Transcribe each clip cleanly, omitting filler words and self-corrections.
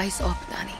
Eyes up, Danny.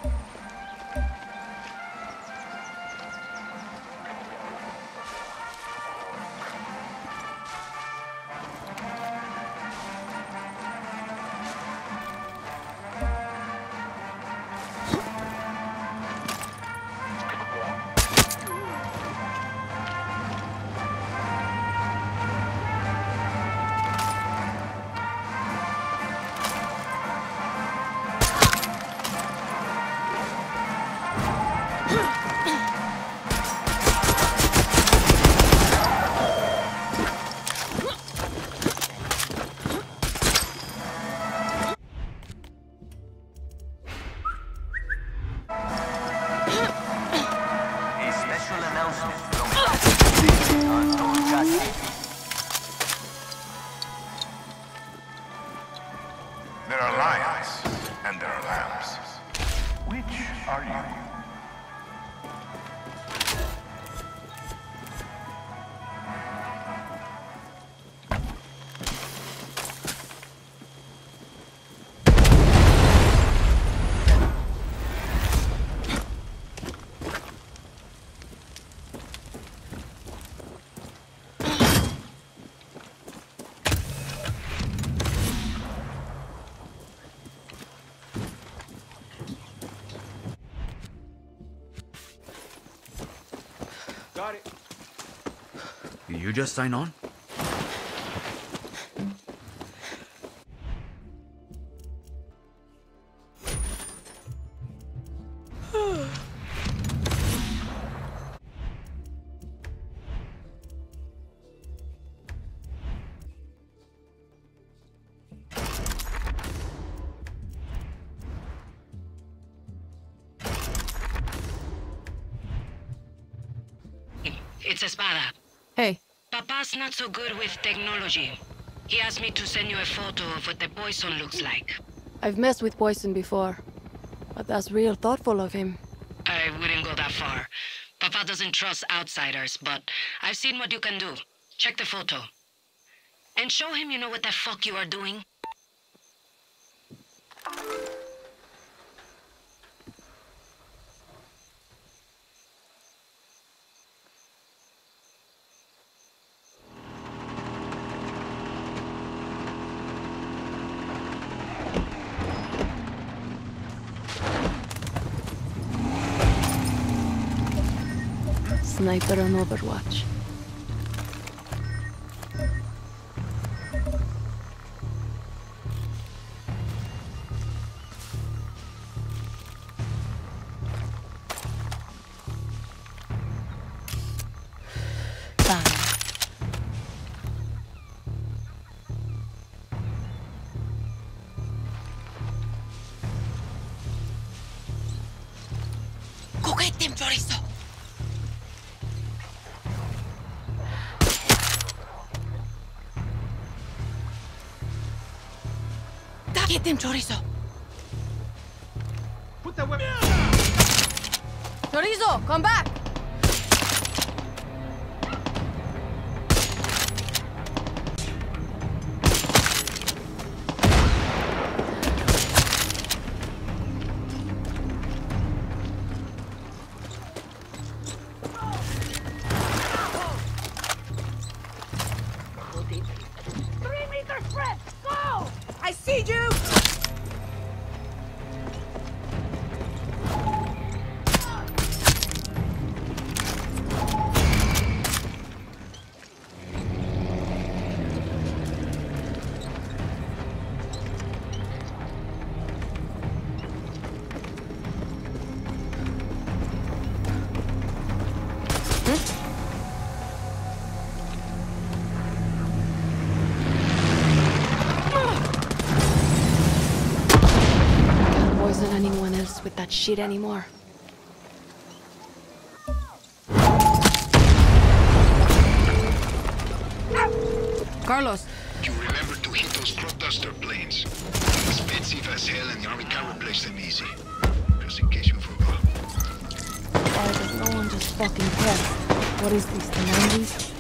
You just sign on? It's Espada. Hey. Papa's not so good with technology. He asked me to send you a photo of what the poison looks like. I've messed with poison before, but that's real thoughtful of him. I wouldn't go that far. Papa doesn't trust outsiders, but I've seen what you can do. Check the photo. And show him you know what the fuck you are doing. Sniper on Overwatch. Cogete, Chorizo. Get them, Chorizo! Put the weapon down! Chorizo, come back! That shit anymore. Carlos, you remember to hit those crop duster planes. They're expensive as hell and the army can't replace them easy. Just in case you forgot. Why does no one just fucking care? What is this, the 90s?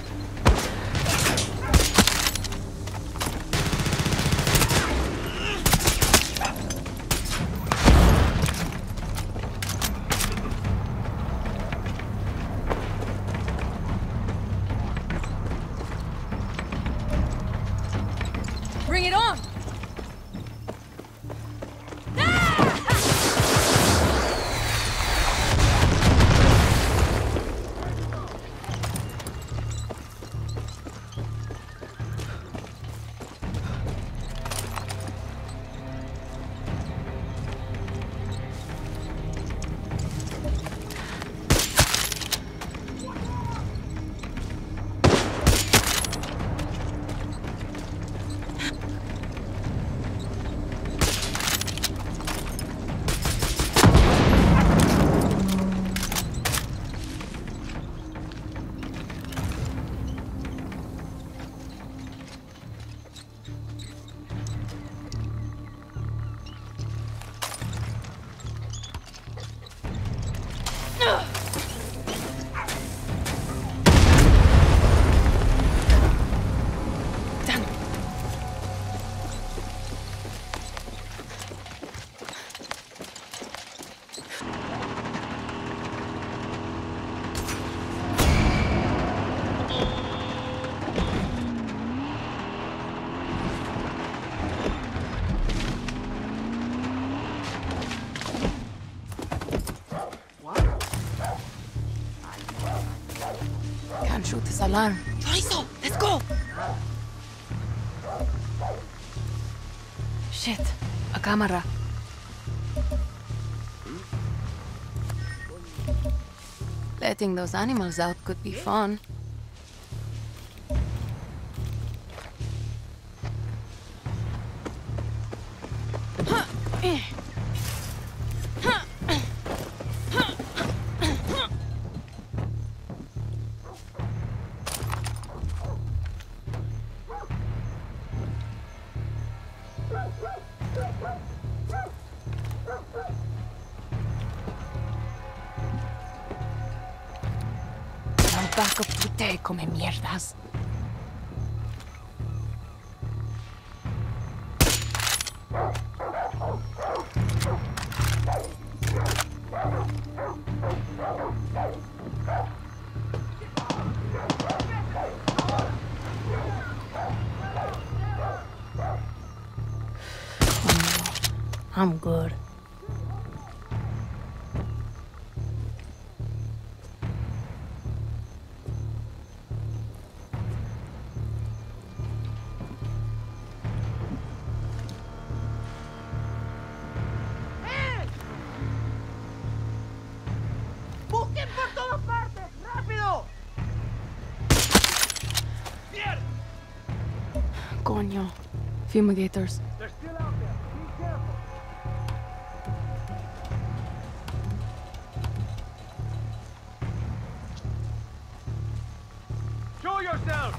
can't shoot this alarm. Chorizo, let's go! Shit, a camera. Letting those animals out could be fun. Back up today, come mierdas. I'm good. Fumigators. They're still out there. Be careful. Show yourself.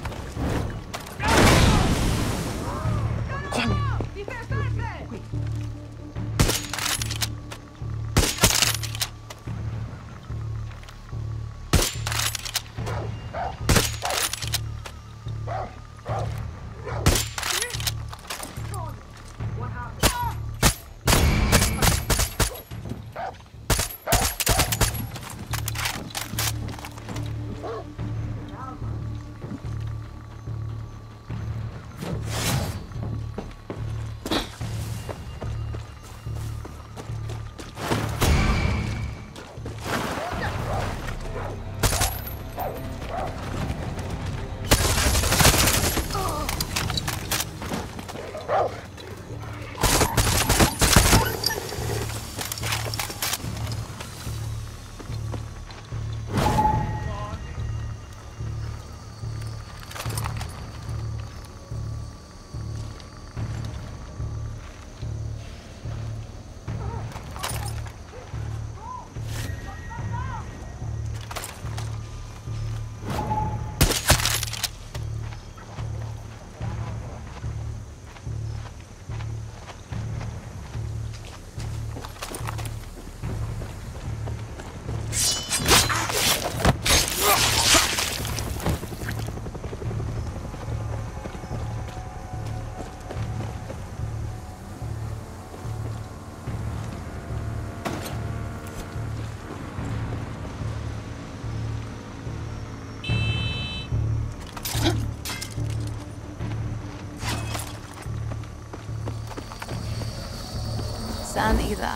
Either.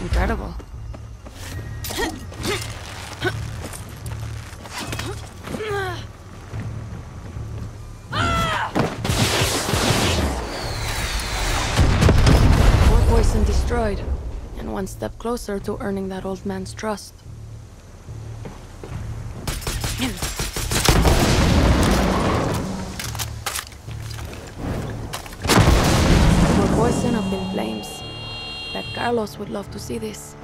Incredible. More poison destroyed, and one step closer to earning that old man's trust. More poison up in flames. That Carlos would love to see this.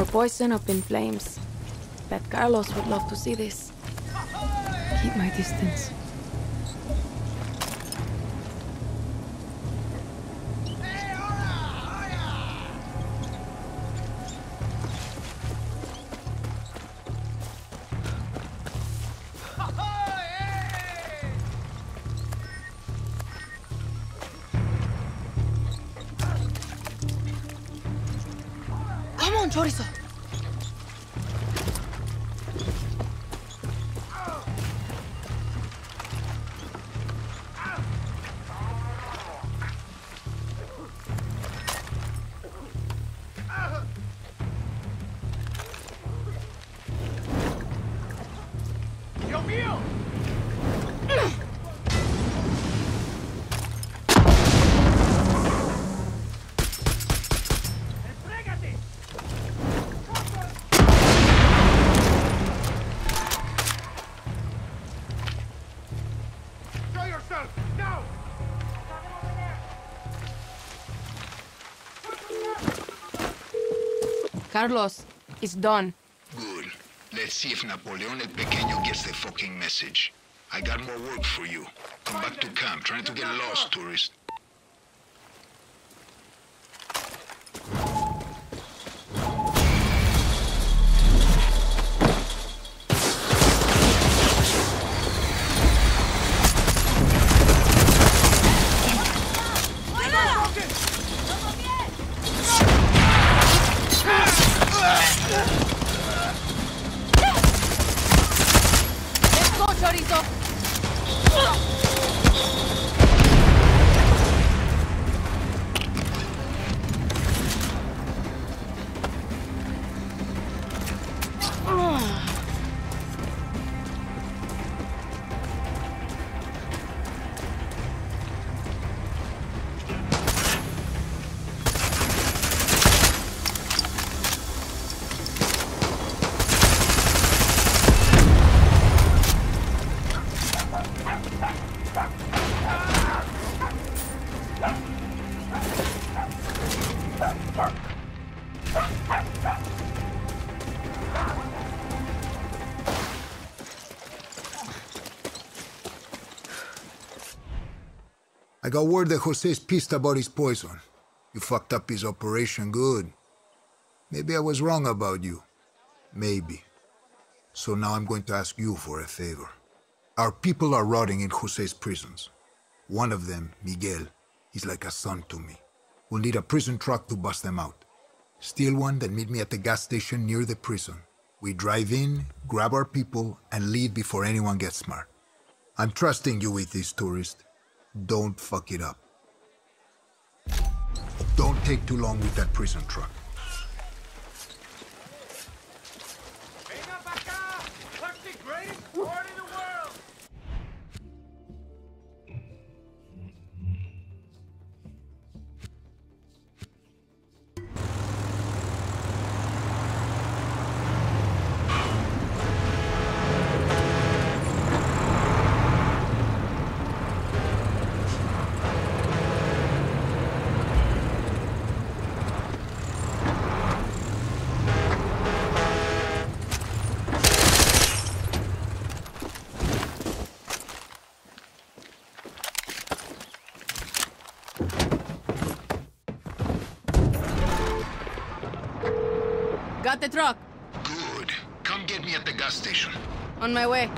were poisoned up in flames. Bet Carlos would love to see this. Keep my distance. Chorizo. Dios mío. Carlos, it's done. Good. Let's see if Napoleon El Pequeño gets the fucking message. I got more work for you. Come back to camp. Trying to get lost, tourist. I got word that Jose's pissed about his poison. You fucked up his operation good. Maybe I was wrong about you. Maybe. So now I'm going to ask you for a favor. Our people are rotting in Jose's prisons. One of them, Miguel, is like a son to me. We'll need a prison truck to bust them out. Steal one, then meet me at the gas station near the prison. We drive in, grab our people, and leave before anyone gets smart. I'm trusting you with this, tourist. Don't fuck it up. Don't take too long with that prison truck. Got the truck. Good. Come get me at the gas station. On my way.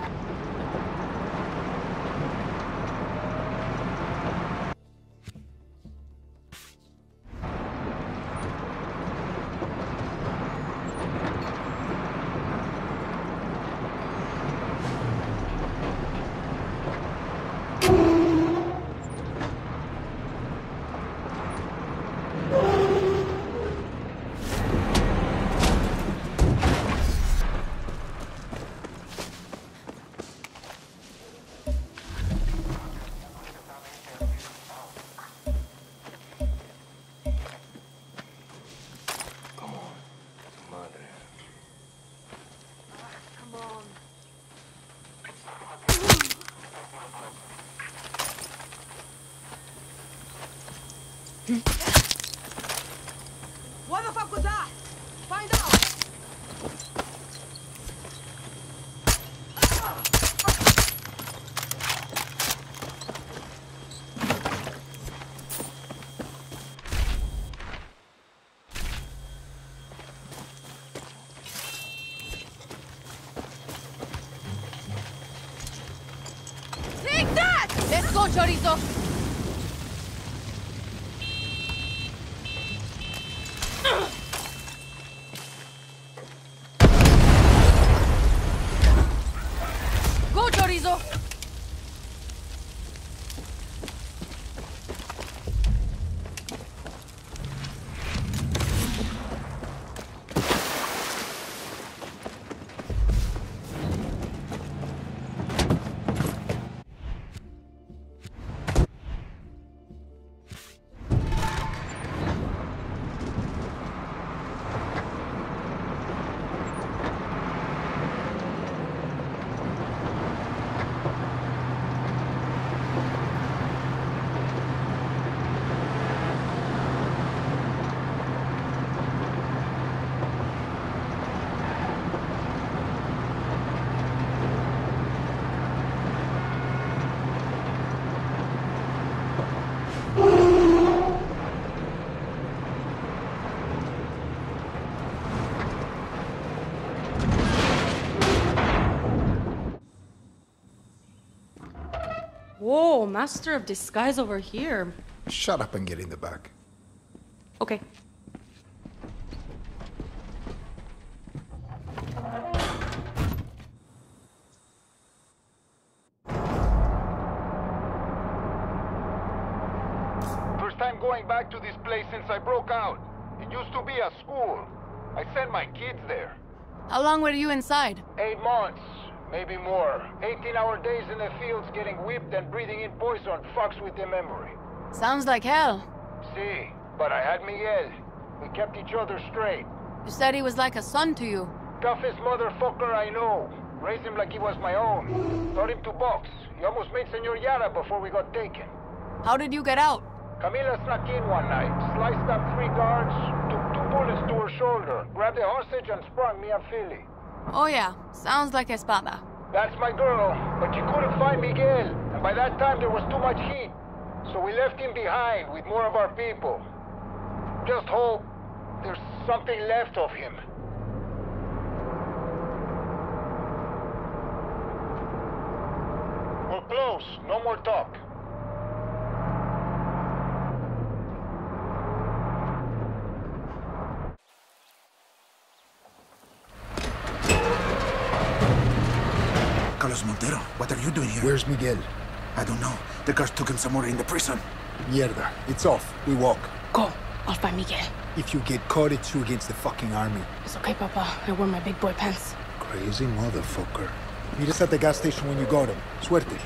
What the fuck was that? Find out! Chorizo. Go, Chorizo. Whoa, master of disguise over here. Shut up and get in the back. Okay. First time going back to this place since I broke out. It used to be a school. I sent my kids there. How long were you inside? 8 months. Maybe more. 18-hour days in the fields getting whipped and breathing in poison fucks with the memory. Sounds like hell. See, but I had Miguel. We kept each other straight. You said he was like a son to you. Toughest motherfucker I know. Raised him like he was my own. Taught him to box. He almost made Senor Yara before we got taken. How did you get out? Camila snuck in one night, sliced up 3 guards, took 2 bullets to her shoulder, grabbed a hostage and sprung me and Philly. Oh yeah, sounds like Espada. That's my girl, but you couldn't find Miguel, and by that time there was too much heat. So we left him behind with more of our people. Just hope there's something left of him. We're close, no more talk. Montero, what are you doing here? Where's Miguel? I don't know. The guards took him somewhere in the prison. Mierda. It's off. We walk. Go. Off by Miguel. If you get caught, it's you against the fucking army. It's okay, Papa. I wear my big boy pants. Crazy motherfucker. Meet us at the gas station when you got him. Suerte.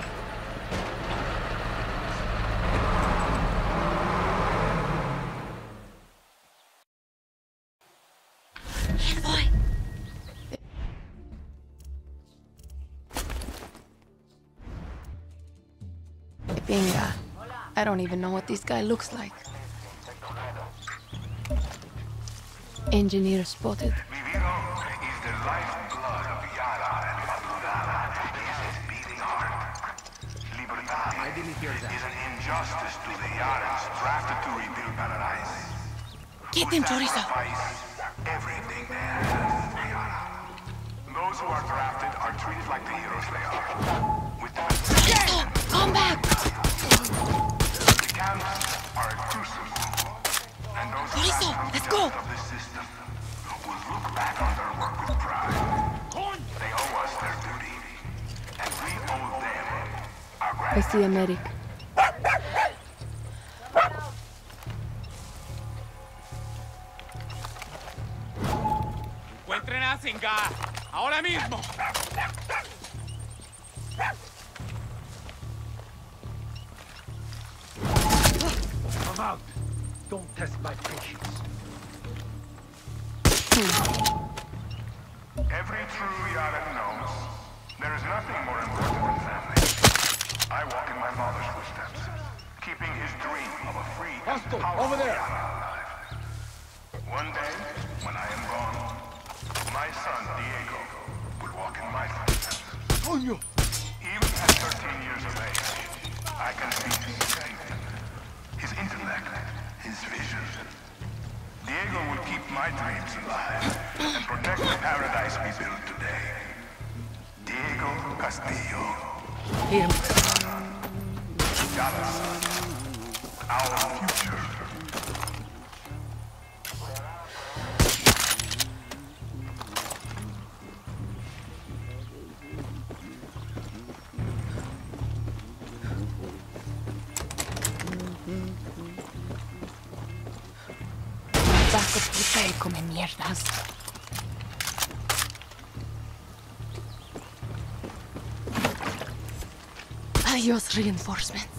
I don't even know what this guy looks like. Engineer spotted. Viviro is the lifeblood of Yara and Madudara. Is his beating heart. Libertad is an injustice to the Yaras drafted to rebuild paradise. Get them, Chorizo! Everything they have. Those who are drafted are treated like the heroes they are. With the... Yes! Come back! Are gruesome, and those Chorizo, let's go. Of the system will look back on their work with pride. They owe us their duty, and we owe them our gratitude. I see a medic. Encuentren a Singa ahora mismo. Out. Don't test my patience. Every true Yara knows there is nothing more important than family. I walk in my father's footsteps, keeping his dream of a free hostile over there alive. One day, when I am gone, my son Diego will walk in my footsteps. Even at 13 years of age, I can see his intellect, his vision. Diego will keep my dreams alive and protect the paradise we built today. Diego Castillo. Here. Yara, our future. Vaso puta y come mierdas. Adiós, reinforcements.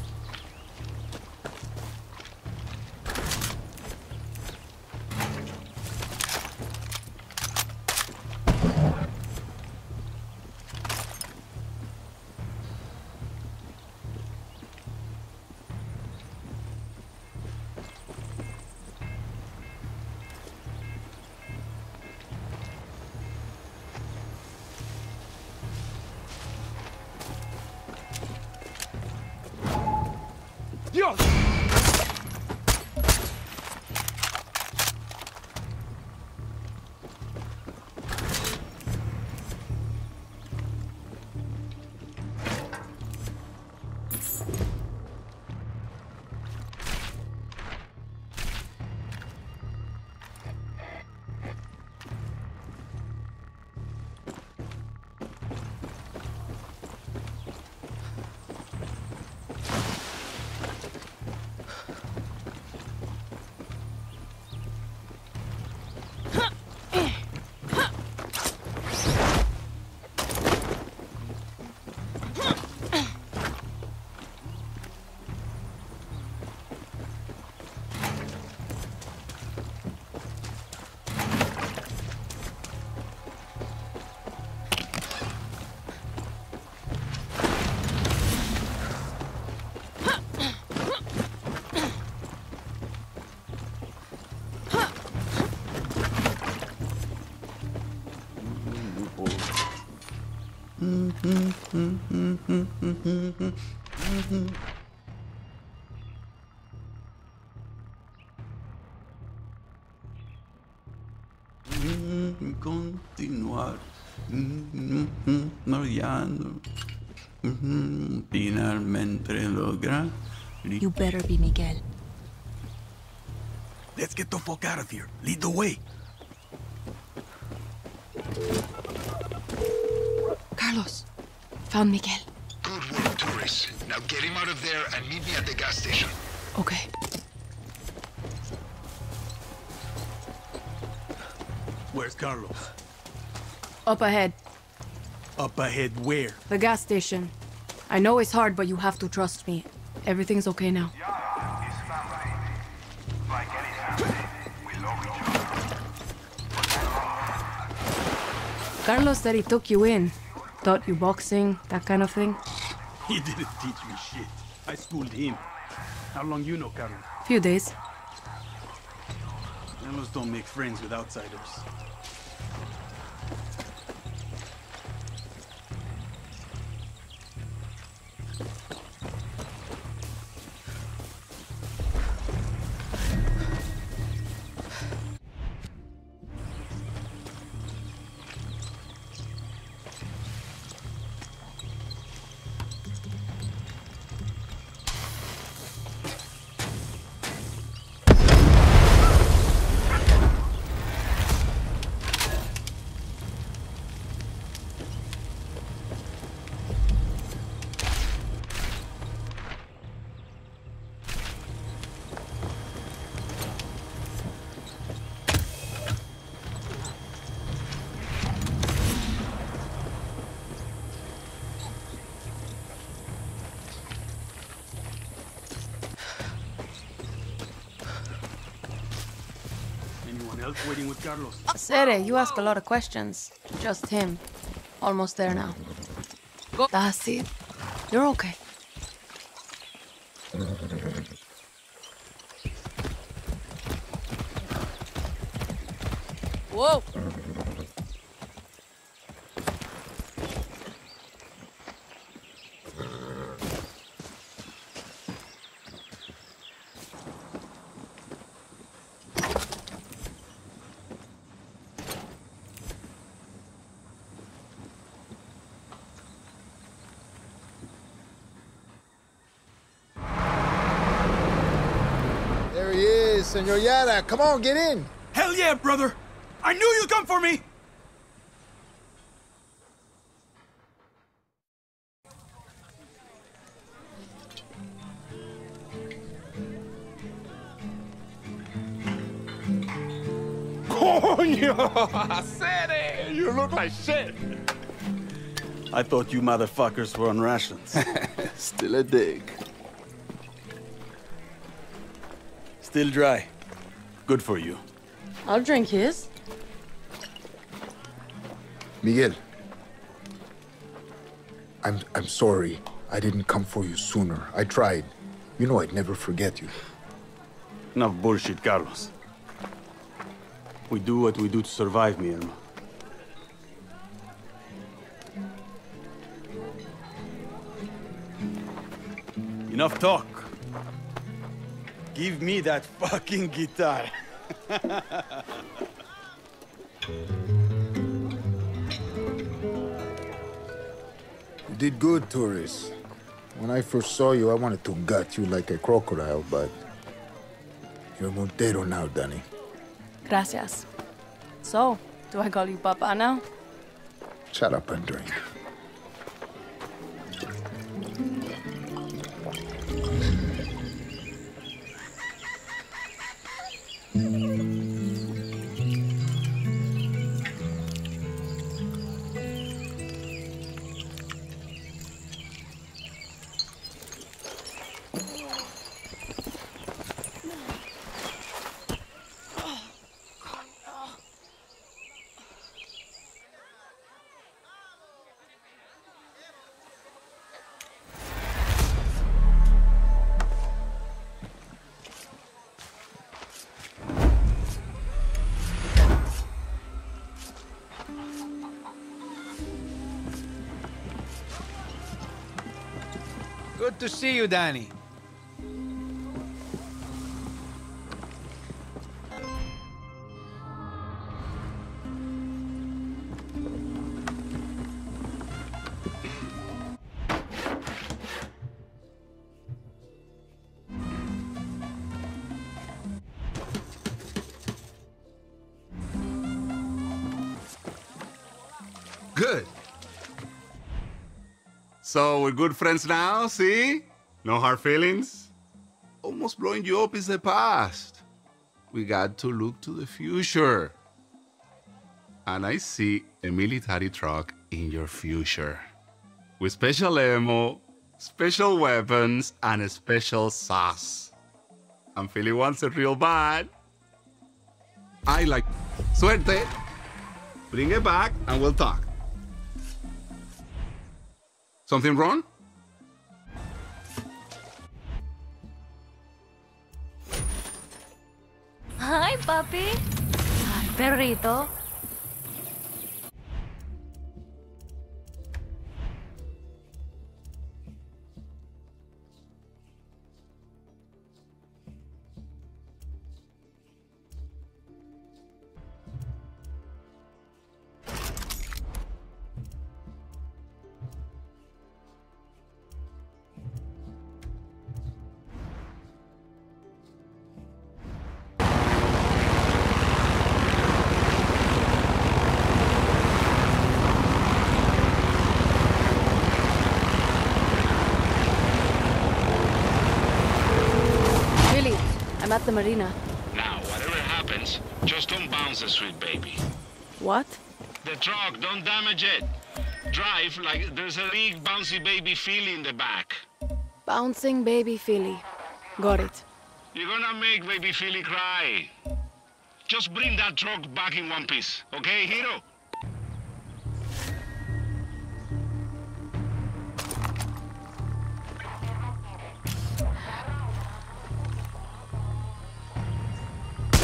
Continuar, mareando, finalmente lograr. You better be Miguel. Let's get the fuck out of here. Lead the way. Carlos, found Miguel. Good work, Torres. Now get him out of there and meet me at the gas station. Okay. Where's Carlos? Up ahead. Up ahead where? The gas station. I know it's hard, but you have to trust me. Everything's okay now. Carlos said he took you in. Taught you boxing, that kind of thing. He didn't teach me shit. I schooled him. How long you know Carlos? Few days. Carlos don't make friends with outsiders. Waiting with Carlos. Sere, you ask a lot of questions. Just him. Almost there now. Go. That's it. You're okay. Whoa! Senor Yara. Come on, get in. Hell yeah, brother. I knew you'd come for me. Coño! I said it! You look like shit. I thought you motherfuckers were on rations. Still a dig. Still dry. Good for you. I'll drink his. Miguel. I'm sorry. I didn't come for you sooner. I tried. You know I'd never forget you. Enough bullshit, Carlos. We do what we do to survive, mi hermano. Enough talk. Give me that fucking guitar. You did good, tourist. When I first saw you, I wanted to gut you like a crocodile, but you're Montero now, Danny. Gracias. So, do I call you Papa now? Shut up and drink. Good to see you, Danny. Good. So, we're good friends now, see? No hard feelings? Almost blowing you up is the past. We got to look to the future. And I see a military truck in your future. With special ammo, special weapons, and a special sauce. And Philly wants it real bad. I like suerte. Bring it back and we'll talk. Something wrong? Hi, papi. Hi, perrito. I'm at the marina. Now, whatever happens, just don't bounce the sweet baby. What? The truck, don't damage it. Drive like there's a big bouncy baby Philly in the back. Bouncing baby Philly. Got it. You're gonna make baby Philly cry. Just bring that truck back in one piece, okay, hero?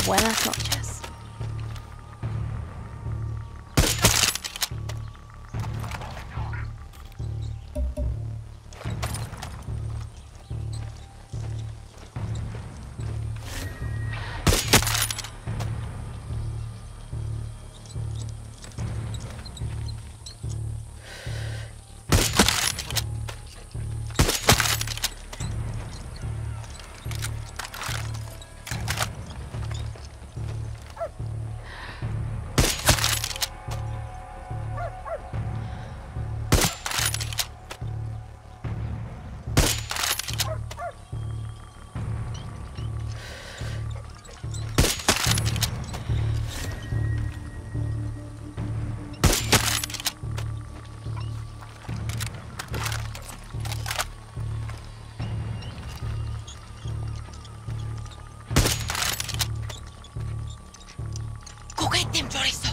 Buenas noches. Take them, Chorizo.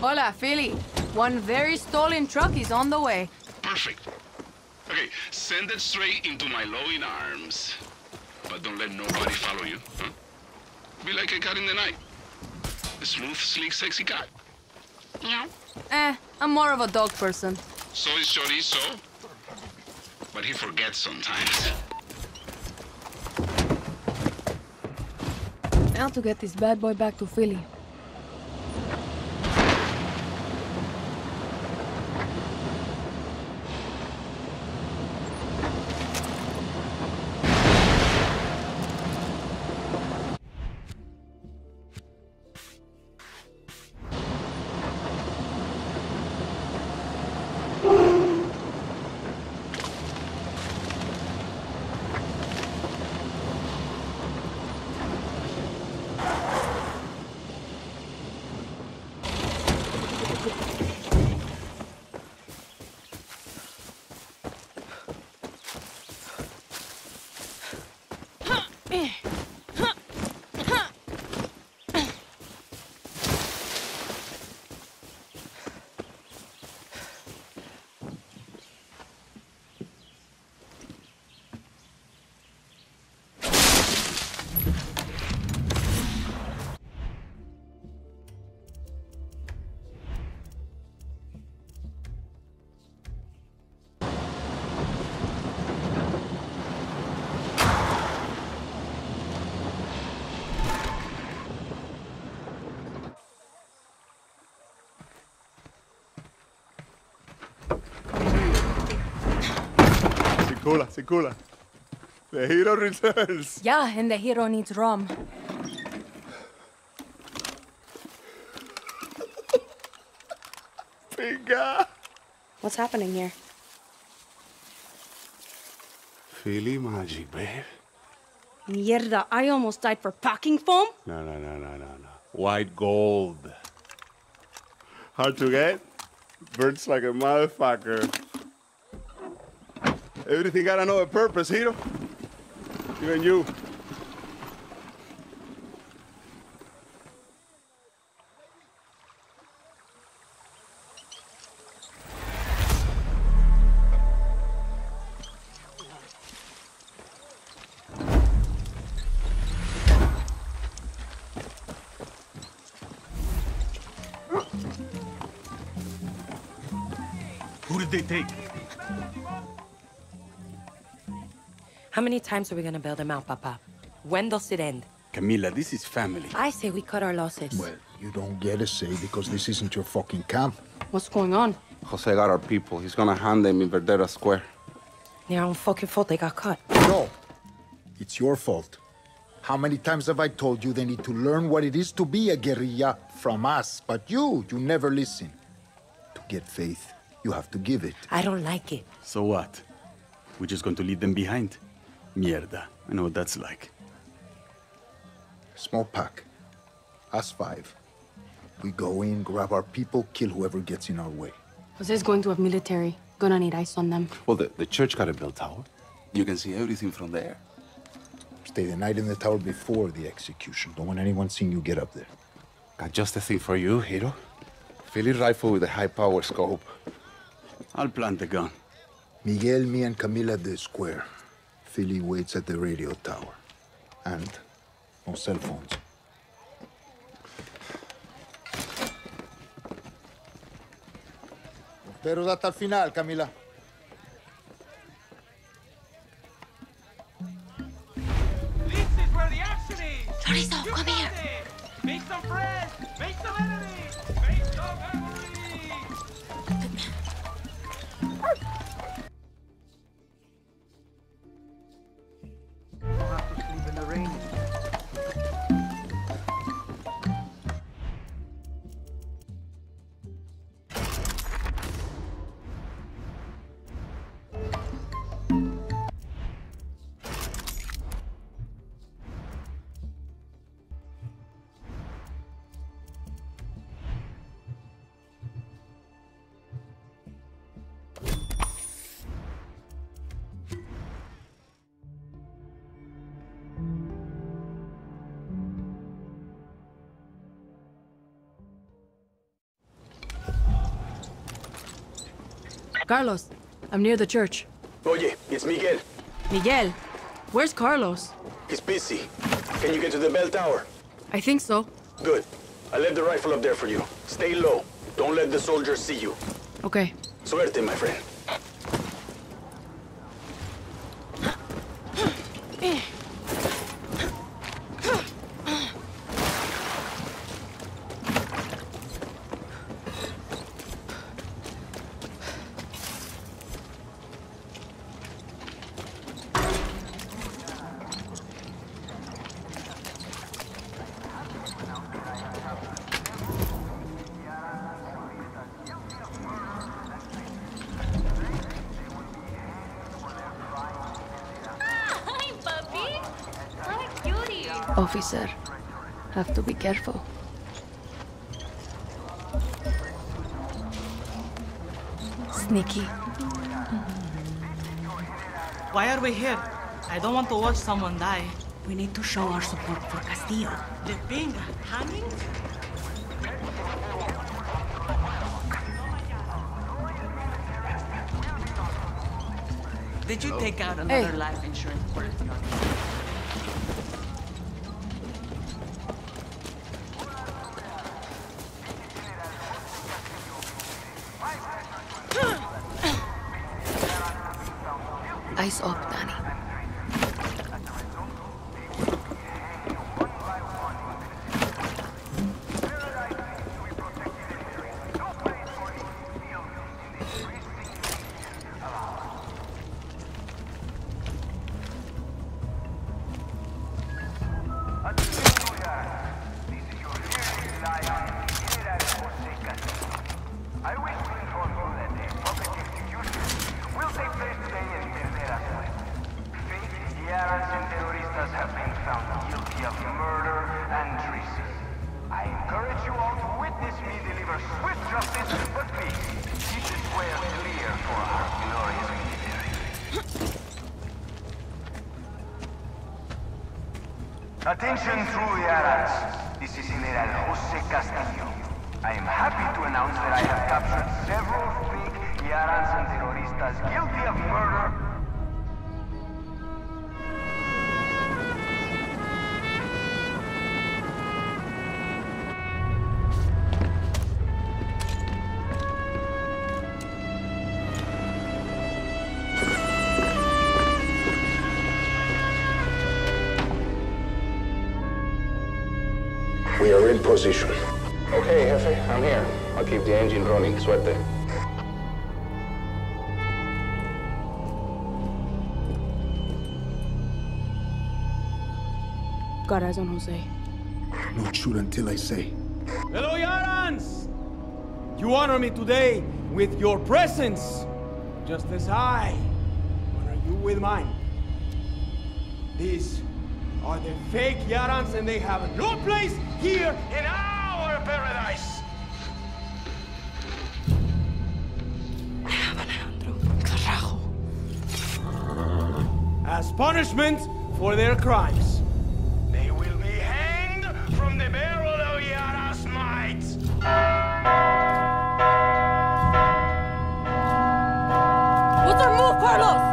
Hola, Philly. One very stolen truck is on the way. Perfect. Okay, send it straight into my loving arms. But don't let nobody follow you, huh? Be like a cat in the night. A smooth, sleek, sexy cat. Meow. I'm more of a dog person. So is Chorizo. But he forgets sometimes. Now to get this bad boy back to Philly. Circula. The hero returns. Yeah, and the hero needs rum. Miguel. What's happening here? Philly magic, babe. Mierda, I almost died for packing foam. No. White gold. Hard to get? Burns like a motherfucker. Everything got another purpose, hero. Even you. Who did they take? How many times are we gonna bail them out, Papa? When does it end? Camila, this is family. I say we cut our losses. Well, you don't get a say because this isn't your fucking camp. What's going on? Jose got our people. He's gonna hand them in Verdera Square. Their own fucking fault they got cut. No, it's your fault. How many times have I told you they need to learn what it is to be a guerrilla from us? But you never listen. To get faith, you have to give it. I don't like it. So what? We're just going to leave them behind? Mierda. I know what that's like. Small pack. Us five. We go in, grab our people, kill whoever gets in our way. Jose's going to have military. Gonna need ice on them. Well, the church got a bell tower. You can see everything from there. Stay the night in the tower before the execution. Don't want anyone seeing you get up there. Got just the thing for you, hero. Philly rifle with a high-power scope. I'll plant the gun. Miguel, me, and Camila at the square. Philly waits at the radio tower. And no cell phones. Montero's hasta el final, Camila. This is where the action Chorizo, come here. Make some friends. Make some enemies. Make some enemies. You don't have to sleep in the rain. Carlos, I'm near the church. Oye, it's Miguel. Miguel? Where's Carlos? He's busy. Can you get to the bell tower? I think so. Good. I left the rifle up there for you. Stay low. Don't let the soldiers see you. Okay. Suerte, my friend. Officer, have to be careful. Sneaky. Why are we here? I don't want to watch someone die. We need to show our support for Castillo. They're being hanging? Did you take out another life insurance policy? Eyes up, Danny. Attention true Yaras, this is General Jose Castillo. I am happy to announce that I have captured several fake Yarans and terroristas guilty of murder. Position. Okay, Jefe, I'm here. I'll keep the engine running. Suerte. Got eyes on Jose. Don't shoot until I say. Hello, Yarans! You honor me today with your presence, just as I honor you with mine. These are the fake Yarans, and they have no place here in our paradise. Alejandro, carajo. As punishment for their crimes, they will be hanged from the barrel of Yara's might. What's our move, Carlos?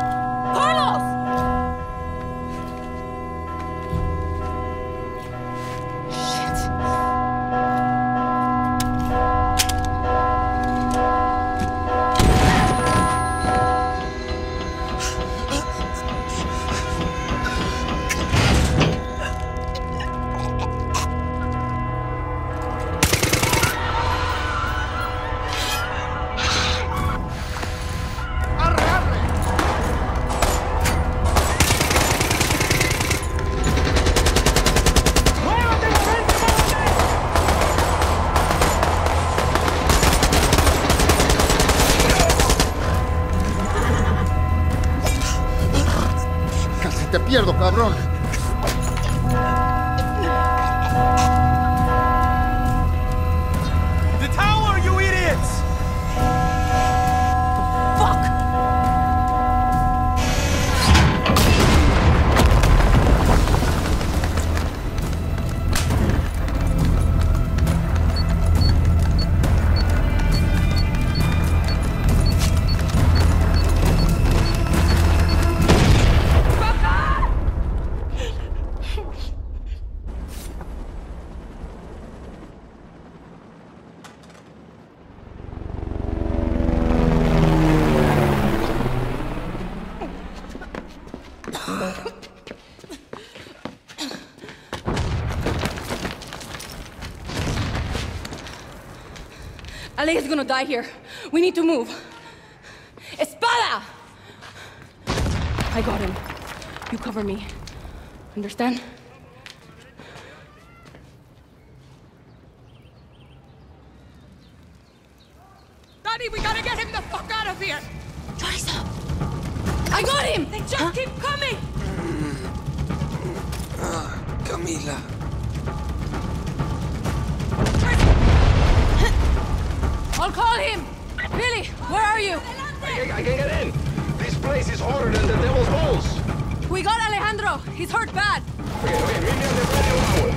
te pierdo, cabrón. Aleja's gonna die here. We need to move. Espada! I got him. You cover me. Understand? Daddy, we gotta get him the fuck out of here! Chorizo! I got him! They just keep coming! Camila... I'll call him! Philly, where are you? I can't get in! This place is harder than the devil's balls! We got Alejandro! He's hurt bad! Okay, meet me on the radio tower.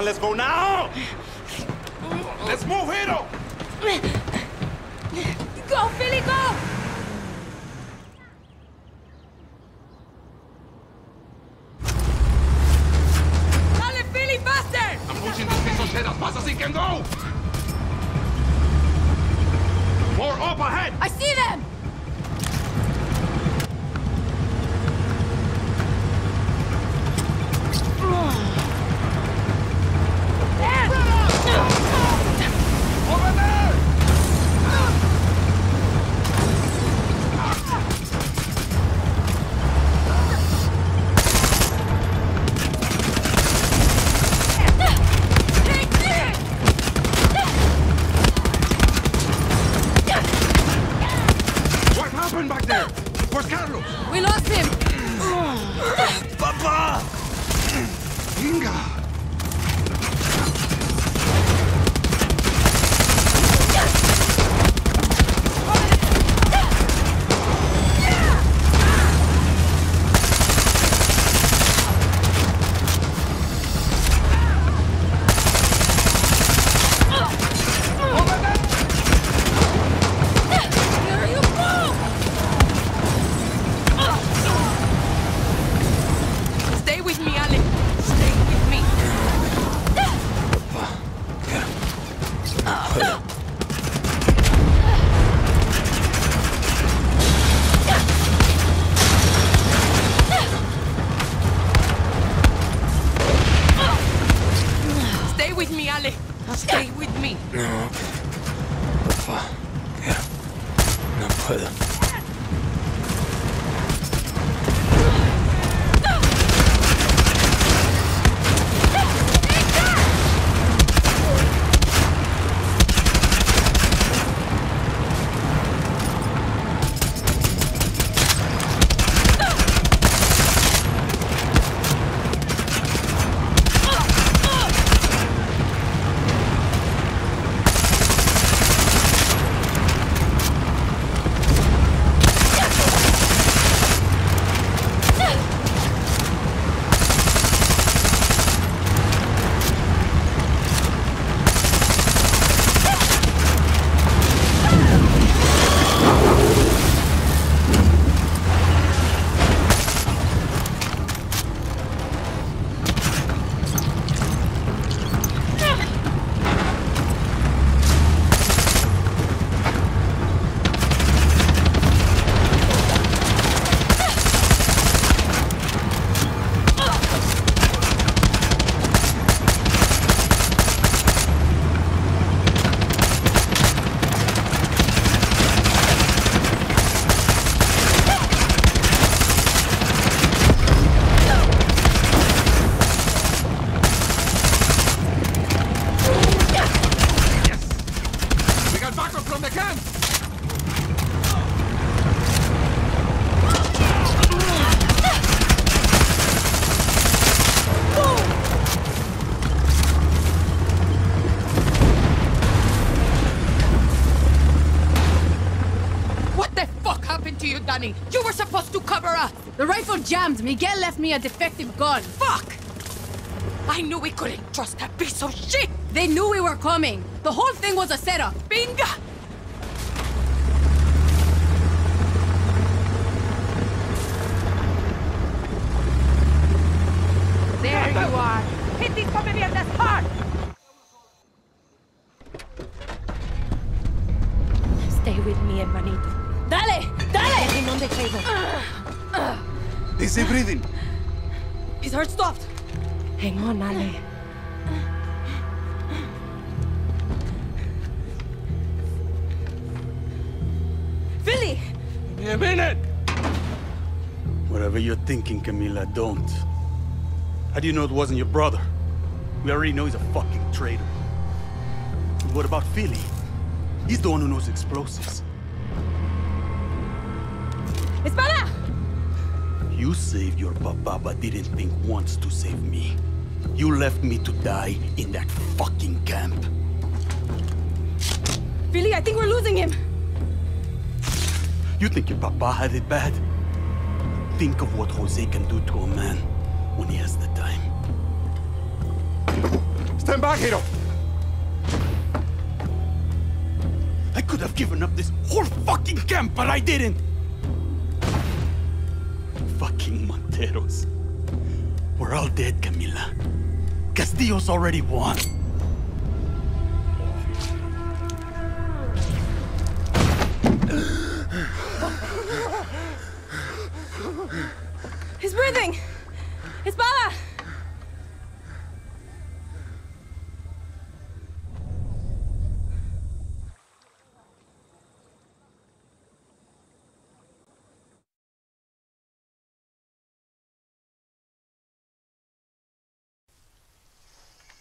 Let's go now! Let's move, Viviro! Go, Philly, go! Dale, Philly, faster! I'm pushing this piece of shit as fast as it can go! More up ahead! I see them! Stay with me. No. Porfa. No puedo. You were supposed to cover up! The rifle jammed. Miguel left me a defective gun. Fuck! I knew we couldn't trust that piece of shit! They knew we were coming. The whole thing was a setup. Bingo! There you are. Hit these familias hard! Stay with me, hermanito. Dale! On the table. Is he breathing? His heart stopped. Hang on, Ale. Philly! Give me a minute! Whatever you're thinking, Camila, don't. How do you know it wasn't your brother? We already know he's a fucking traitor. And what about Philly? He's the one who knows explosives. Espada! You saved your papa, but didn't think once to save me. You left me to die in that fucking camp. Philly, I think we're losing him. You think your papa had it bad? Think of what Jose can do to a man when he has the time. Stand back, hero! I could have given up this whole fucking camp, but I didn't! Fucking Monteros. We're all dead, Camila. Castillo's already won. He's breathing! Espada!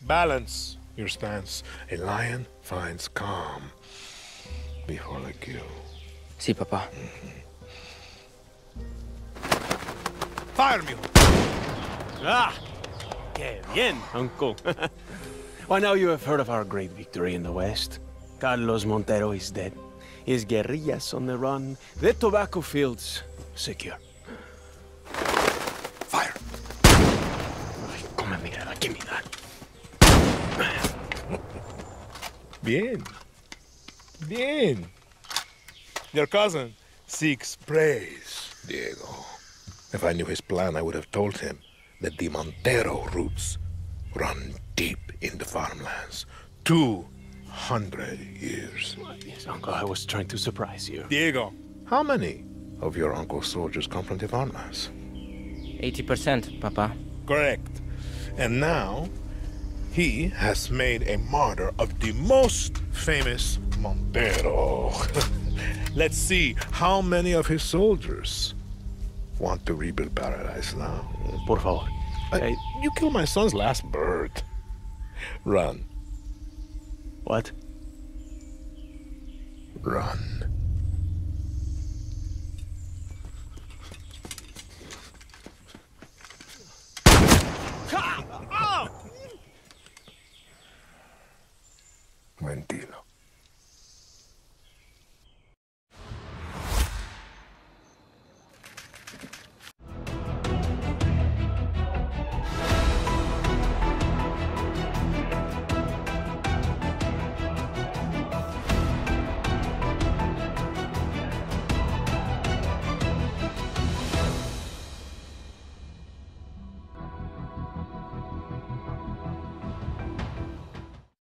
Balance your stance. A lion finds calm before the kill. Si, papa. Fire, mijo! Ah! Que bien, uncle. Well, now you have heard of our great victory in the West. Carlos Montero is dead. His guerrillas on the run. The tobacco fields secure. Fire! Ay, come mirada, give me that. Bien. Bien. Your cousin seeks praise, Diego. If I knew his plan, I would have told him that the Montero roots run deep into farmlands. 200 years. Yes, uncle, I was trying to surprise you. Diego, how many of your uncle's soldiers come from the farmlands? 80%, papa. Correct. And now... He has made a martyr of the most famous Montero. Let's see how many of his soldiers want to rebuild paradise now. Por favor. You killed my son's last bird. Run. What? Run.